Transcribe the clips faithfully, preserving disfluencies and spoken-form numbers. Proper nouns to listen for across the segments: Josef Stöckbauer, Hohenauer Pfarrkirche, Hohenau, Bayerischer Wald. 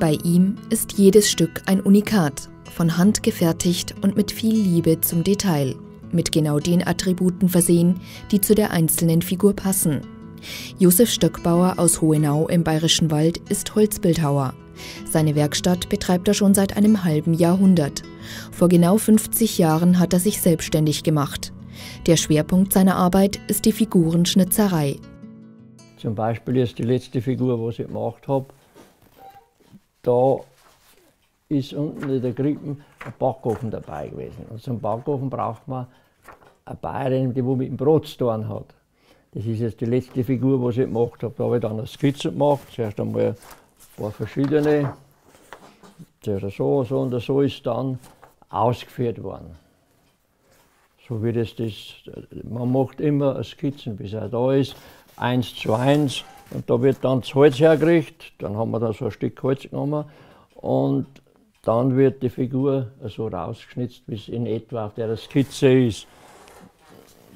Bei ihm ist jedes Stück ein Unikat, von Hand gefertigt und mit viel Liebe zum Detail, mit genau den Attributen versehen, die zu der einzelnen Figur passen. Josef Stöckbauer aus Hohenau im Bayerischen Wald ist Holzbildhauer. Seine Werkstatt betreibt er schon seit einem halben Jahrhundert. Vor genau fünfzig Jahren hat er sich selbstständig gemacht. Der Schwerpunkt seiner Arbeit ist die Figurenschnitzerei. Zum Beispiel ist die letzte Figur, was ich gemacht habe, da ist unten in der Krippe ein Backofen dabei gewesen. Und zum Backofen braucht man eine Bayerin, die mit dem Brot zu tun hat. Das ist jetzt die letzte Figur, was ich gemacht habe. Da habe ich dann eine Skizze gemacht, zuerst einmal ein paar verschiedene. Zuerst so, so und so ist dann ausgeführt worden. So wie das, das, man macht immer Skizzen, bis er da ist, eins zu eins. Und da wird dann das Holz hergerichtet, dann haben wir da so ein Stück Holz genommen und dann wird die Figur so rausgeschnitzt, wie es in etwa auf der Skizze ist.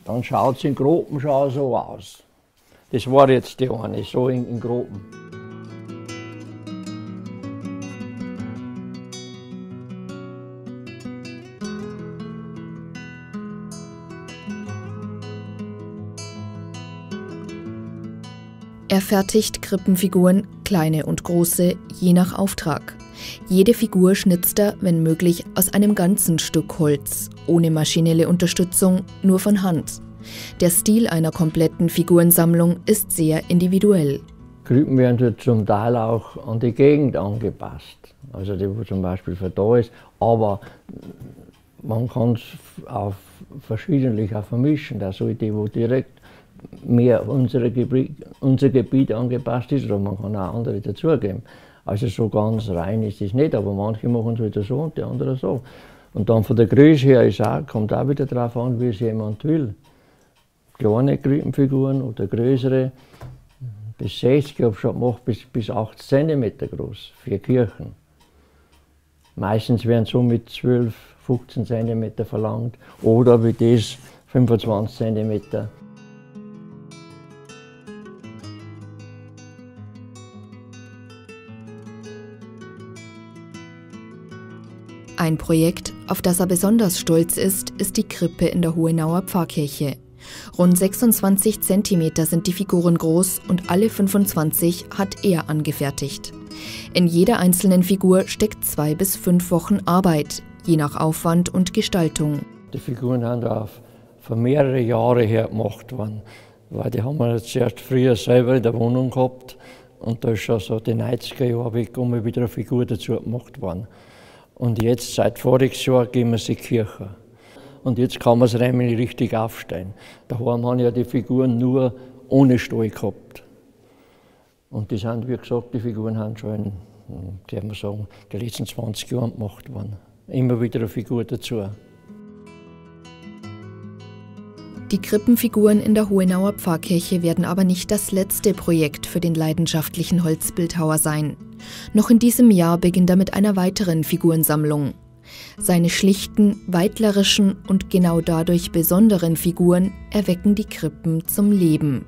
Dann schaut es in Groben schon so aus. Das war jetzt die eine, so in, in Groben. Er fertigt Krippenfiguren, kleine und große, je nach Auftrag. Jede Figur schnitzt er, wenn möglich, aus einem ganzen Stück Holz, ohne maschinelle Unterstützung, nur von Hand. Der Stil einer kompletten Figurensammlung ist sehr individuell. Krippen werden zum Teil auch an die Gegend angepasst, also die, wo zum Beispiel für da ist, aber man kann es auch verschiedentlich auch vermischen, da soll die, wo direkt mehr unsere Gebiet, unser Gebiet angepasst ist, oder man kann auch andere dazugeben. Also so ganz rein ist es nicht, aber manche machen es wieder so und die anderen so. Und dann von der Größe her ist auch, kommt auch wieder darauf an, wie es jemand will. Kleine Krippenfiguren oder größere, bis sechzig, ich habe schon gemacht, bis, bis acht Zentimeter groß, für Kirchen. Meistens werden so mit zwölf, fünfzehn Zentimeter verlangt oder wie das fünfundzwanzig Zentimeter. Ein Projekt, auf das er besonders stolz ist, ist die Krippe in der Hohenauer Pfarrkirche. Rund sechsundzwanzig Zentimeter sind die Figuren groß und alle fünfundzwanzig hat er angefertigt. In jeder einzelnen Figur steckt zwei bis fünf Wochen Arbeit, je nach Aufwand und Gestaltung. Die Figuren sind auch für mehrere Jahre her gemacht worden, weil die haben wir jetzt erst früher selber in der Wohnung gehabt und da ist schon so die neunziger Jahre weg, um wieder eine Figur dazu gemacht worden. Und jetzt, seit voriges Jahr, gehen wir in die Kirche. Und jetzt kann man es nämlich richtig aufstellen. Daheim haben ja die Figuren nur ohne Stall gehabt. Und die sind, wie gesagt, die Figuren haben schon, kann man sagen, die letzten zwanzig Jahre gemacht worden. Immer wieder eine Figur dazu. Die Krippenfiguren in der Hohenauer Pfarrkirche werden aber nicht das letzte Projekt für den leidenschaftlichen Holzbildhauer sein. Noch in diesem Jahr beginnt er mit einer weiteren Figurensammlung. Seine schlichten, weitlerischen und genau dadurch besonderen Figuren erwecken die Krippen zum Leben.